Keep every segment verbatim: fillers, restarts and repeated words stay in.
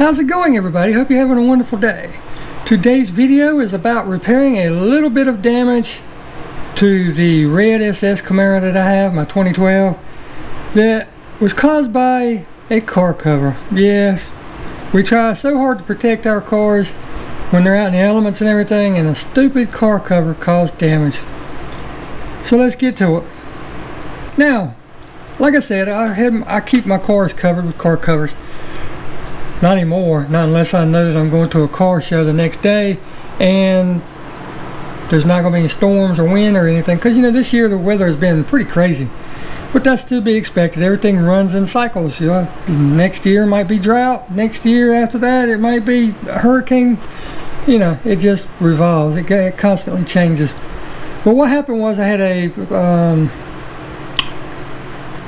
How's it going, everybody? Hope you're having a wonderful day. Today's video is about repairing a little bit of damage to the red S S Camaro that I have, my twenty twelve, that was caused by a car cover. Yes, we try so hard to protect our cars when they're out in the elements and everything, and a stupid car cover caused damage. So let's get to it. Now, like I said, I, have, I keep my cars covered with car covers. Not anymore, not unless I know that I'm going to a car show the next day and there's not going to be any storms or wind or anything, because you know this year the weather has been pretty crazy, but that's to be expected. Everything runs in cycles, you know. Next year might be drought, next year after that it might be a hurricane, you know, it just revolves, it, it constantly changes. But what happened was I had a um,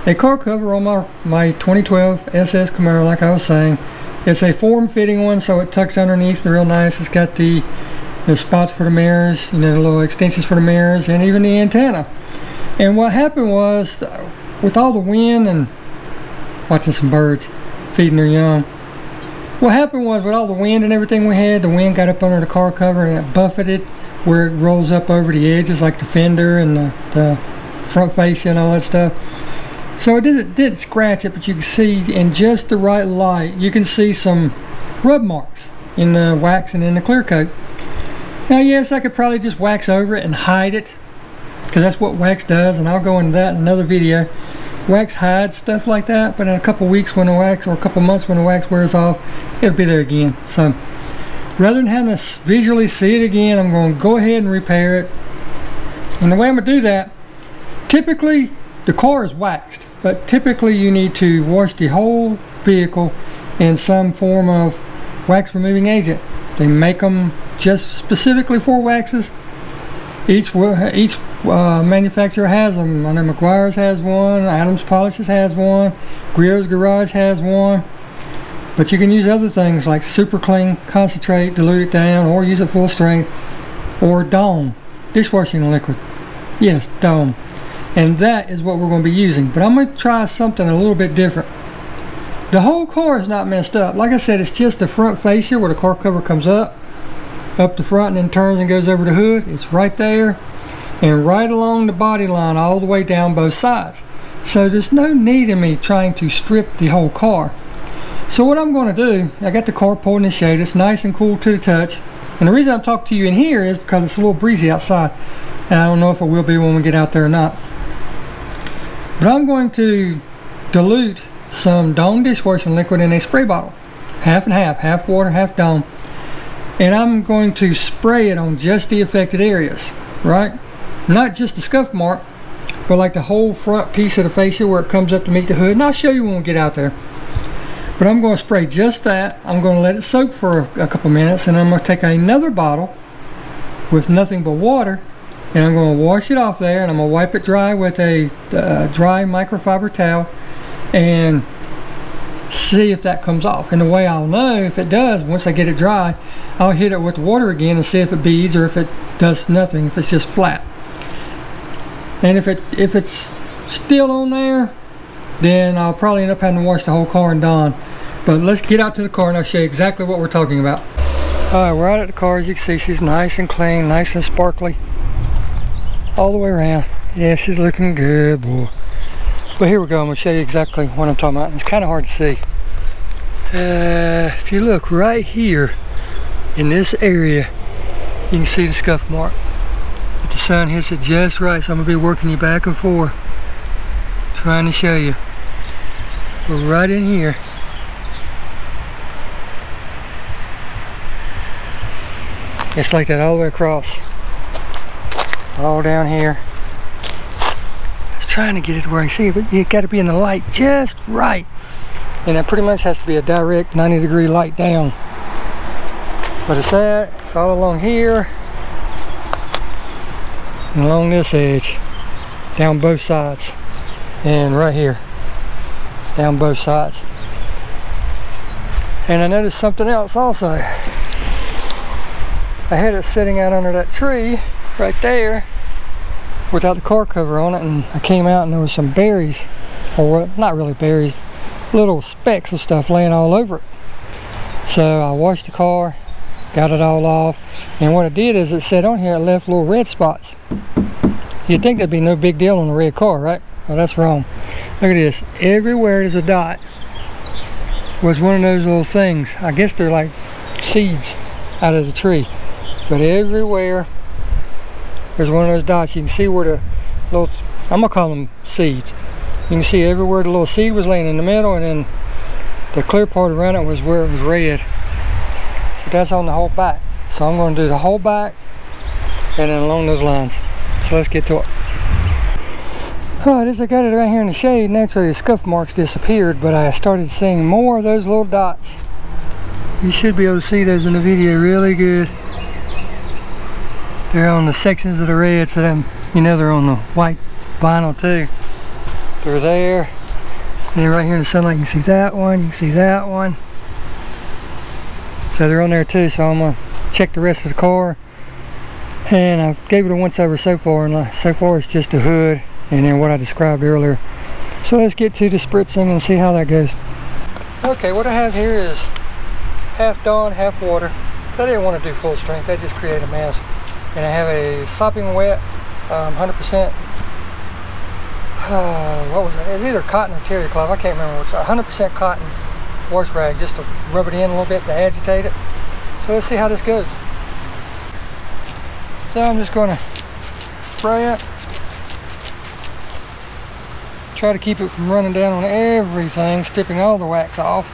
a car cover on my, my twenty twelve S S Camaro, like I was saying. It's a form-fitting one, so it tucks underneath real nice. It's got the, the spots for the mirrors, you know, the little extensions for the mirrors, and even the antenna. And what happened was, with all the wind and watching some birds feeding their young, what happened was with all the wind and everything we had, the wind got up under the car cover and it buffeted where it rolls up over the edges, like the fender and the, the front fascia and all that stuff. So it didn't, didn't scratch it, but you can see in just the right light, you can see some rub marks in the wax and in the clear coat. Now yes, I could probably just wax over it and hide it, because that's what wax does, and I'll go into that in another video. Wax hides stuff like that, but in a couple weeks when the wax, or a couple months when the wax wears off, it'll be there again. So rather than having to visually see it again, I'm going to go ahead and repair it. And the way I'm going to do that, typically the car is waxed, but typically you need to wash the whole vehicle in some form of wax removing agent. They make them just specifically for waxes. Each each uh, manufacturer has them. I know Meguiar's has one, Adams Polishes has one, Griot's Garage has one. But you can use other things like super clean, concentrate, dilute it down, or use it full strength, or Dawn dishwashing liquid. Yes, Dawn. And that is what we're going to be using, but I'm going to try something a little bit different. The whole car is not messed up. Like I said, it's just the front fascia where the car cover comes up, up the front, and then turns and goes over the hood. It's right there, and right along the body line all the way down both sides. So there's no need in me trying to strip the whole car. So what I'm going to do, I got the car pulled in the shade. It's nice and cool to the touch. And the reason I'm talking to you in here is because it's a little breezy outside, and I don't know if it will be when we get out there or not. But I'm going to dilute some Dawn dishwashing liquid in a spray bottle. Half and half, half water, half Dawn. And I'm going to spray it on just the affected areas, right? Not just the scuff mark, but like the whole front piece of the fascia where it comes up to meet the hood. And I'll show you when we get out there. But I'm going to spray just that. I'm going to let it soak for a, a couple minutes, and I'm going to take another bottle with nothing but water, and I'm going to wash it off there, and I'm going to wipe it dry with a uh, dry microfiber towel and see if that comes off. And the way I'll know if it does, once I get it dry, I'll hit it with water again and see if it beads or if it does nothing, if it's just flat. And if it if it's still on there, then I'll probably end up having to wash the whole car and Dawn. But let's get out to the car and I'll show you exactly what we're talking about. Alright, we're out at the car. As you can see, she's nice and clean, nice and sparkly all the way around. Yeah, she's looking good, boy. But here we go, I'm going to show you exactly what I'm talking about. It's kind of hard to see. Uh, if you look right here in this area, you can see the scuff mark. But the sun hits it just right, so I'm going to be working you back and forth trying to show you. We're right in here. It's like that all the way across. All down here. I was trying to get it to where I see it, but you got to be in the light just right, and it pretty much has to be a direct ninety degree light down. But it's that, it's all along here and along this edge, down both sides, and right here, down both sides. And I noticed something else also. I had it sitting out under that tree right there without the car cover on it, and I came out and there was some berries, or not really berries, little specks of stuff laying all over it. So I washed the car, got it all off, and what it did is it said on here it left little red spots. You'd think that'd be no big deal on a red car, right? Well, that's wrong. Look at this. Everywhere there's a dot was one of those little things. I guess they're like seeds out of the tree. But everywhere there's one of those dots. You can see where the little, I'm gonna call them seeds. You can see everywhere the little seed was laying in the middle, and then the clear part around it was where it was red. But that's on the whole back. So I'm gonna do the whole back and then along those lines. So let's get to it. Alright, as I got it right here in the shade, naturally the scuff marks disappeared, but I started seeing more of those little dots. You should be able to see those in the video really good. They're on the sections of the red, so them, you know, they're on the white vinyl too. They're there. And then right here in the sunlight, you can see that one, you can see that one. So they're on there too, so I'm gonna check the rest of the car. And I gave it a once over so far, and so far it's just the hood and then what I described earlier. So let's get to the spritzing and see how that goes. Okay, what I have here is half Dawn, half water. I didn't want to do full strength, that just created a mess. And I have a sopping wet, um, one hundred percent, uh, what was it? It was either cotton or terry cloth, I can't remember. It's one hundred percent cotton wash rag, just to rub it in a little bit to agitate it. So let's see how this goes. So I'm just gonna spray it. Try to keep it from running down on everything, stripping all the wax off.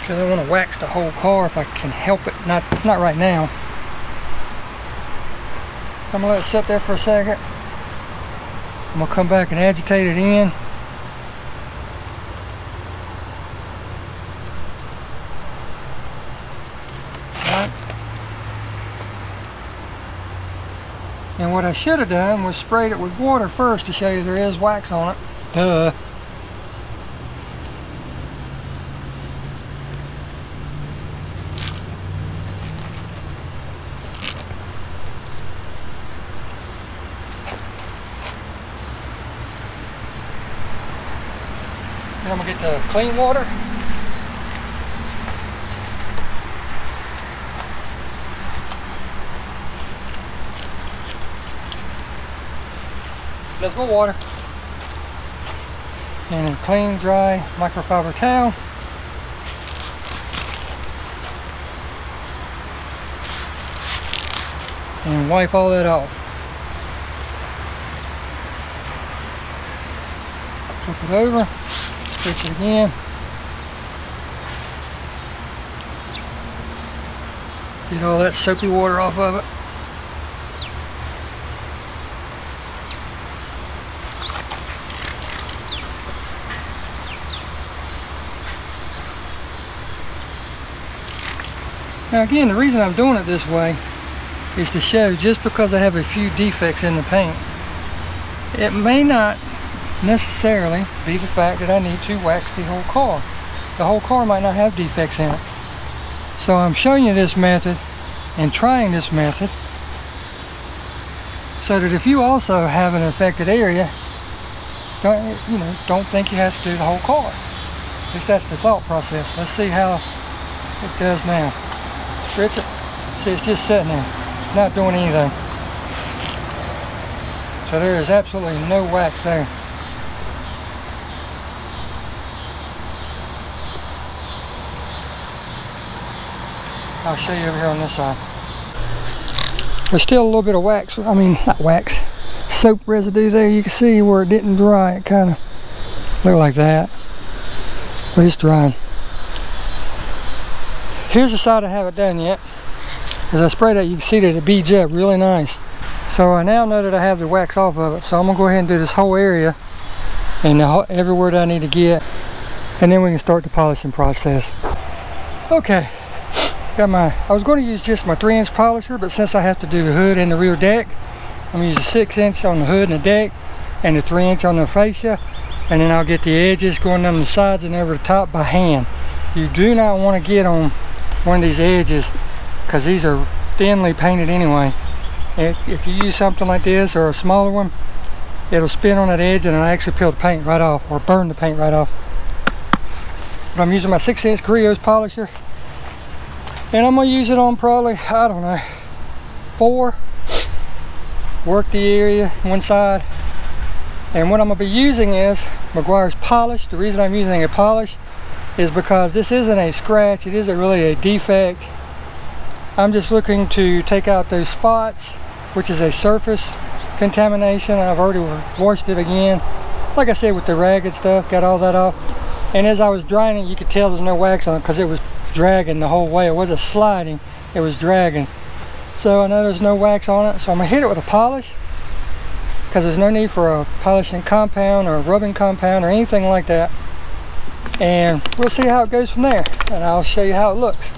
Because I want to wax the whole car if I can help it. Not, not right now. So I'm gonna let it sit there for a second. I'm gonna come back and agitate it in. And what I should have done was sprayed it with water first to show you there is wax on it. Duh. Then I'm gonna get the clean water. That's my water. And a clean, dry microfiber towel. And wipe all that off. Flip it over, switch it again. Get all that soapy water off of it. Now again, the reason I'm doing it this way is to show just because I have a few defects in the paint, it may not necessarily be the fact that I need to wax the whole car. The whole car might not have defects in it. So I'm showing you this method and trying this method so that if you also have an affected area, don't, you know, don't think you have to do the whole car. At least that's the thought process. Let's see how it does now. Spritz it. See, it's just sitting there, not doing anything. So there is absolutely no wax there. I'll show you over here on this side. There's still a little bit of wax, I mean, not wax, soap residue there. You can see where it didn't dry. It kind of looked like that, but it's drying. Here's the side I haven't done yet. As I spray that, you can see that it beads up really nice. So I now know that I have the wax off of it. So I'm gonna go ahead and do this whole area and everywhere that I need to get. And then we can start the polishing process. Okay, got my, I was gonna use just my three inch polisher, but since I have to do the hood and the rear deck, I'm gonna use a six inch on the hood and the deck and the three inch on the fascia. And then I'll get the edges going down the sides and over the top by hand. You do not wanna get on one of these edges because these are thinly painted anyway. If you use something like this or a smaller one, it'll spin on that edge and it'll actually peel the paint right off or burn the paint right off. But I'm using my six inch Griot's polisher, and I'm gonna use it on probably, I don't know, four. Work the area, one side. And what I'm gonna be using is Meguiar's polish. The reason I'm using a polish is because this isn't a scratch, it isn't really a defect. I'm just looking to take out those spots, which is a surface contamination. I've already washed it again. Like I said, with the ragged stuff, got all that off. And as I was drying it, you could tell there's no wax on it because it was dragging the whole way. It wasn't sliding, it was dragging. So I know there's no wax on it, so I'm gonna hit it with a polish because there's no need for a polishing compound or a rubbing compound or anything like that. And we'll see how it goes from there, and I'll show you how it looks.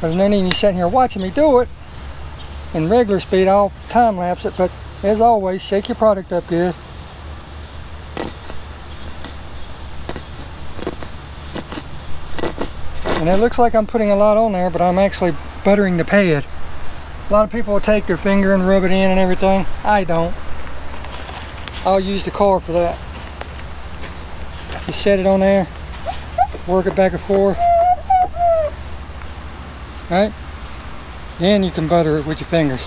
There's no need in you sitting here watching me do it in regular speed. I'll time lapse it, but as always, shake your product up good. And it looks like I'm putting a lot on there, but I'm actually buttering the pad. A lot of people will take their finger and rub it in and everything. I don't. I'll use the car for that. You set it on there, work it back and forth. Right? Then you can butter it with your fingers.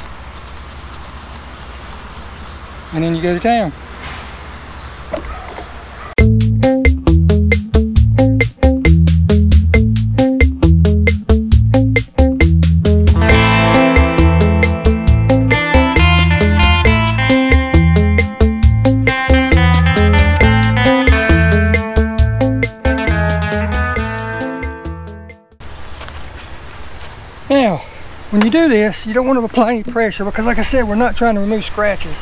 And then you go to town. When you do this, you don't want to apply any pressure because, like I said, we're not trying to remove scratches.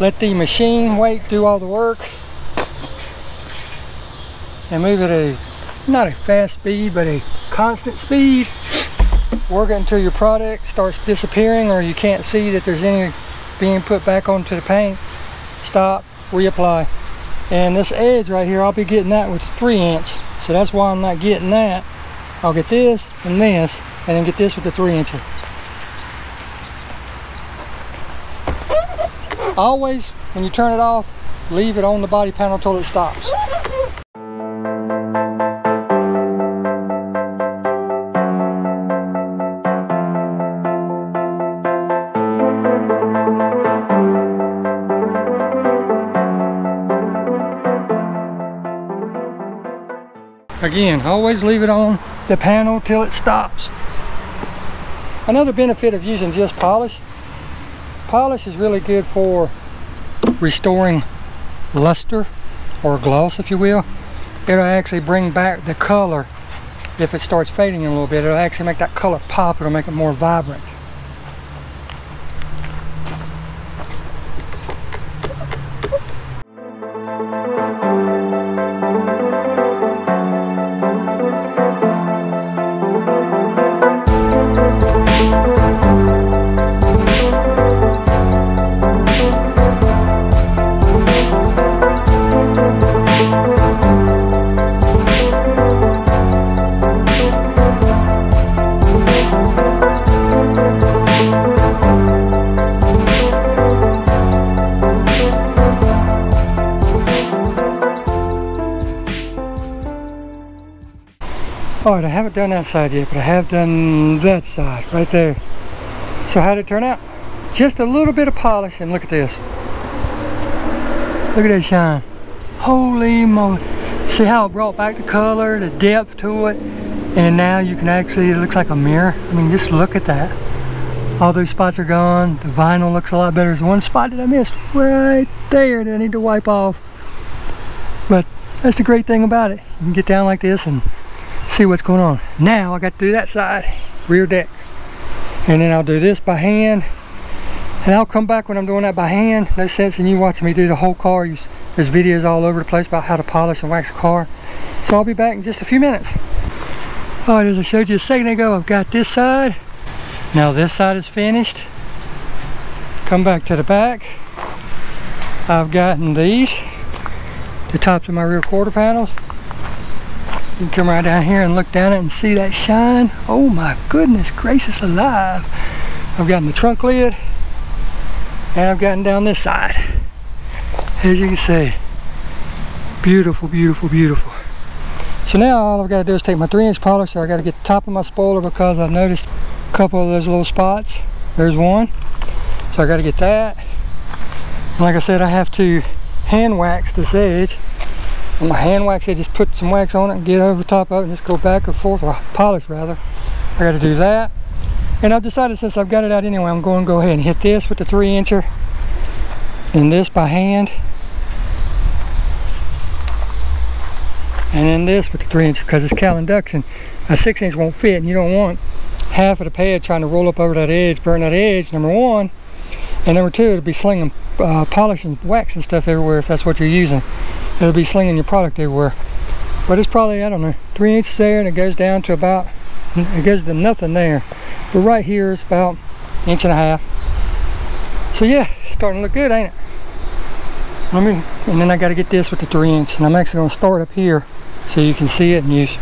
Let the machine weight do all the work and move at a, not a fast speed, but a constant speed. Work it until your product starts disappearing or you can't see that there's any being put back onto the paint. Stop, reapply. And this edge right here, I'll be getting that with three inch. So that's why I'm not getting that. I'll get this and this, and then get this with the three incher. Always, when you turn it off, leave it on the body panel till it stops. Again, always leave it on the panel till it stops. Another benefit of using just polish, polish is really good for restoring luster or gloss, if you will. It'll actually bring back the color if it starts fading a little bit. It'll actually make that color pop. It'll make it more vibrant. All right, I haven't done that side yet, but I have done that side right there. So how did it turn out? Just a little bit of polish, and look at this. Look at that shine. Holy moly. See how it brought back the color, the depth to it, and now you can actually, it looks like a mirror. I mean, just look at that. All those spots are gone. The vinyl looks a lot better. There's one spot that I missed right there that I need to wipe off. But that's the great thing about it. You can get down like this and see what's going on. Now I got to do that side, rear deck, and then I'll do this by hand, and I'll come back when I'm doing that by hand. No sense in you watching me do the whole car. You, there's videos all over the place about how to polish and wax a car, so I'll be back in just a few minutes. All right, as I showed you a second ago, I've got this side. Now this side is finished. Come back to the back. I've gotten these, the tops of my rear quarter panels. You can come right down here and look down it and see that shine. Oh my goodness gracious alive. I've gotten the trunk lid. And I've gotten down this side. As you can see, beautiful, beautiful, beautiful. So now all I've got to do is take my three inch polisher. I got to get the top of my spoiler because I've noticed a couple of those little spots. There's one. So I got to get that. And like I said, I have to hand wax this edge. And my hand wax edge, just put some wax on it and get over the top of it and just go back and forth, or polish rather. I got to do that. And I've decided, since I've got it out anyway, I'm going to go ahead and hit this with the three incher and this by hand. And then this with the three inch, because it's calenduxin. A six inch won't fit, and you don't want half of the pad trying to roll up over that edge, burn that edge, number one. And number two, it'll be slinging, uh, polishing, wax and stuff everywhere if that's what you're using. It'll be slinging your product everywhere. But it's probably, I don't know, three inches there, and it goes down to about, it goes to nothing there. But right here is about an inch and a half. So yeah, it's starting to look good, ain't it? Let me, and then I got to get this with the three inch, and I'm actually going to start up here so you can see it and use.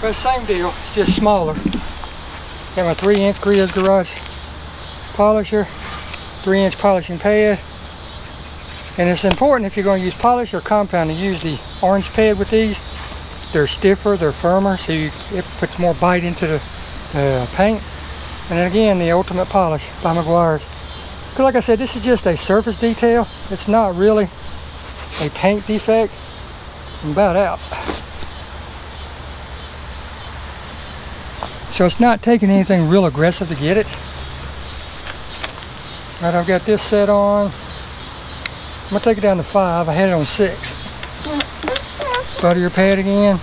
But same deal, it's just smaller. Got my three inch Griot's Garage polisher, three inch polishing pad, and it's important if you're going to use polish or compound to use the orange pad with these. They're stiffer, they're firmer, so you, it puts more bite into the uh, paint. And then again, the Ultimate Polish by Meguiar's. Because like I said, this is just a surface detail. It's not really a paint defect. I'm about out. So it's not taking anything real aggressive to get it. All right, I've got this set on. I'm gonna take it down to five. I had it on six. Butter your pad again.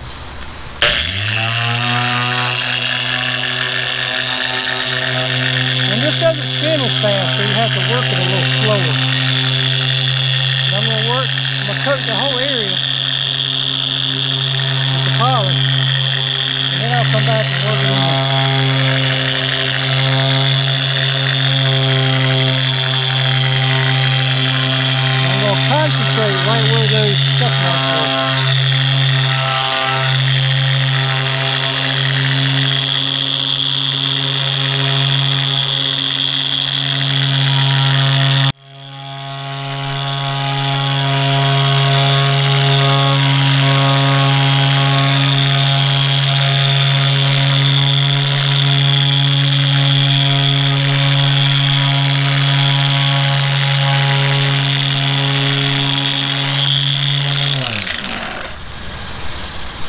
And this doesn't spin as fast, so you have to work it a little slower. And I'm gonna work, I'm gonna coat the whole area with the polish. And then I'll come back and work it on. I'm gonna concentrate right where those stuff marks are.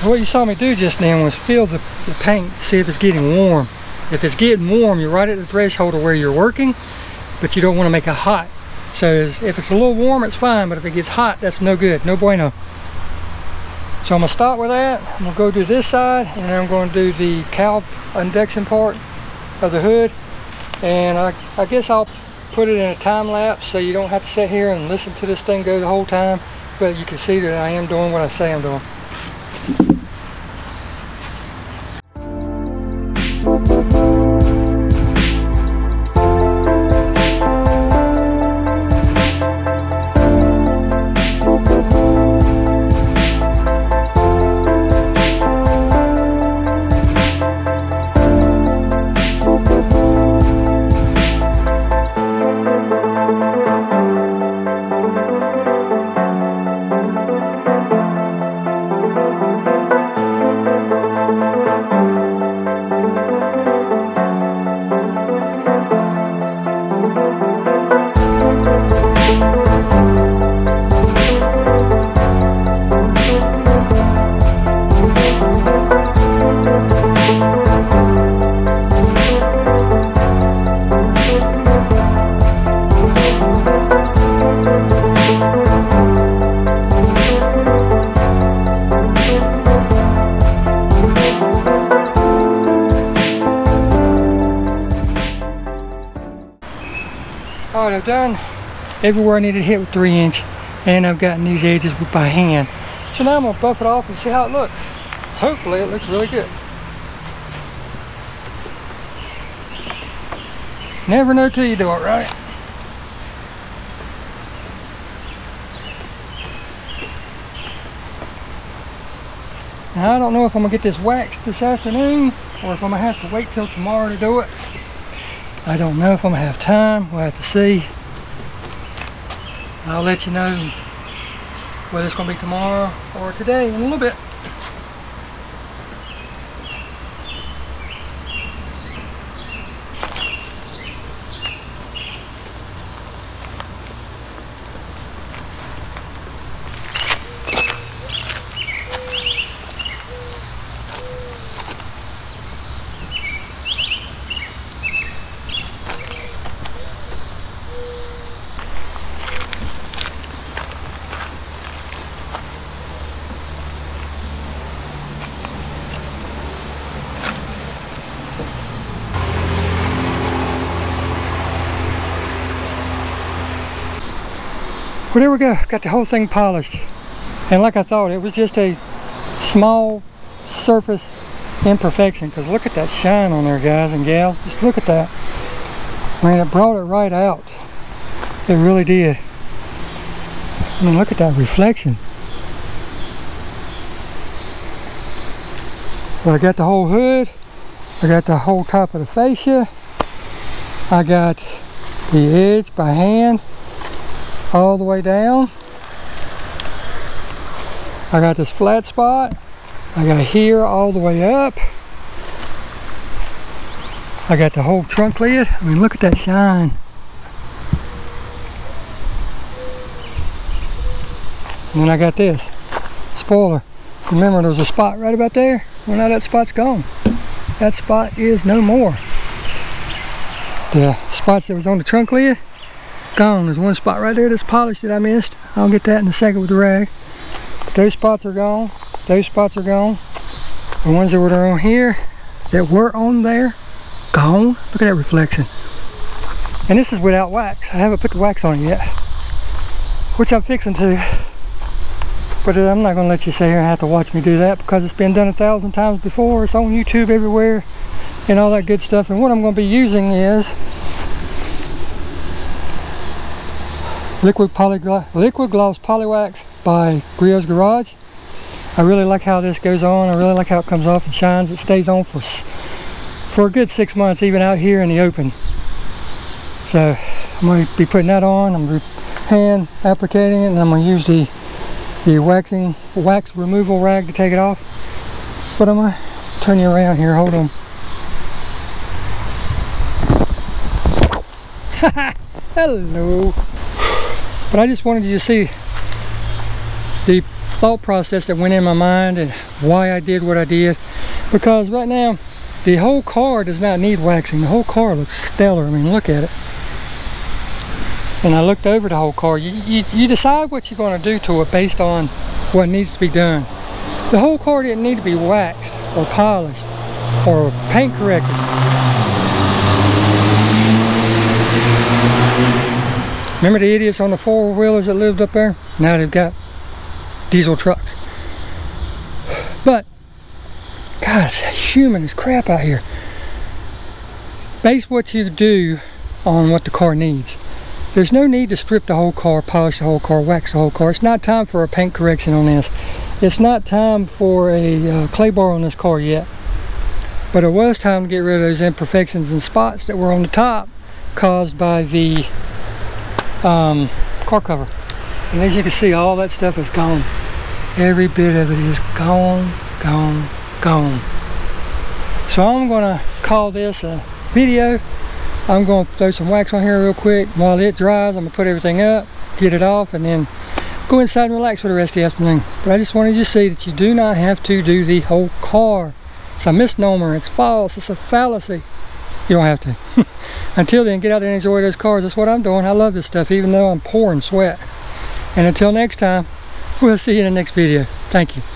What you saw me do just then was feel the, the paint, see if it's getting warm. If it's getting warm, you're right at the threshold of where you're working, but you don't want to make it hot. So if it's a little warm, it's fine, but if it gets hot, that's no good, no bueno. So I'm gonna stop with that. I'm gonna go do this side, and then I'm gonna do the calenduxin part of the hood. And I, I guess I'll put it in a time lapse so you don't have to sit here and listen to this thing go the whole time, but you can see that I am doing what I say I'm doing. All right, I've done everywhere I needed hit with three inch, and I've gotten these edges with by hand. So now I'm gonna buff it off and see how it looks. Hopefully it looks really good. Never know till you do it right. Now I don't know if I'm gonna get this waxed this afternoon or if I'm gonna have to wait till tomorrow to do it. I don't know if I'm gonna have time, we'll have to see. I'll let you know whether it's going to be tomorrow or today in a little bit. Well, there we go, got the whole thing polished, and like I thought, it was just a small surface imperfection, because look at that shine on there, guys and gals. Just look at that. I mean, it brought it right out. It really did. I mean, look at that reflection. Well, I got the whole hood, I got the whole top of the fascia, I got the edge by hand all the way down. I got this flat spot. I got here all the way up. I got the whole trunk lid. I mean, look at that shine. And then I got this. Spoiler. Remember, there was a spot right about there? Well, now that spot's gone. That spot is no more. The spots that was on the trunk lid, gone. There's one spot right there that's polished that I missed. I'll get that in a second with the rag. But those spots are gone. Those spots are gone. The ones that were on here, that were on there, gone. Look at that reflection. And this is without wax. I haven't put the wax on yet, which I'm fixing to. But I'm not going to let you sit here and have to watch me do that, because it's been done a thousand times before. It's on YouTube everywhere and all that good stuff. And what I'm going to be using is Liquid, polygla liquid Gloss Polywax by Griot's Garage. I really like how this goes on. I really like how it comes off and shines. It stays on for for a good six months, even out here in the open. So I'm going to be putting that on. I'm going to be hand applicating it, and I'm going to use the the waxing wax removal rag to take it off. But I'm going to turn you around here. Hold on. Hello. But I just wanted you to see the thought process that went in my mind and why I did what I did. Because right now, the whole car does not need waxing. The whole car looks stellar. I mean, look at it. And I looked over the whole car. You, you, you decide what you're going to do to it based on what needs to be done. The whole car didn't need to be waxed or polished or paint corrected. Remember the idiots on the four-wheelers that lived up there? Now they've got diesel trucks. But, God, it's human as crap out here. Base what you do on what the car needs. There's no need to strip the whole car, polish the whole car, wax the whole car. It's not time for a paint correction on this. It's not time for a uh, clay bar on this car yet. But it was time to get rid of those imperfections and spots that were on the top caused by the Um, car cover. And as you can see, all that stuff is gone. Every bit of it is gone, gone, gone. So I'm gonna call this a video. I'm gonna throw some wax on here real quick. While it dries, I'm gonna put everything up, get it off, and then go inside and relax for the rest of the afternoon. But I just wanted you to see that you do not have to do the whole car. It's a misnomer, it's false, it's a fallacy. You don't have to. Until then, get out there and enjoy those cars. That's what I'm doing. I love this stuff, even though I'm pouring sweat. And until next time, we'll see you in the next video. Thank you.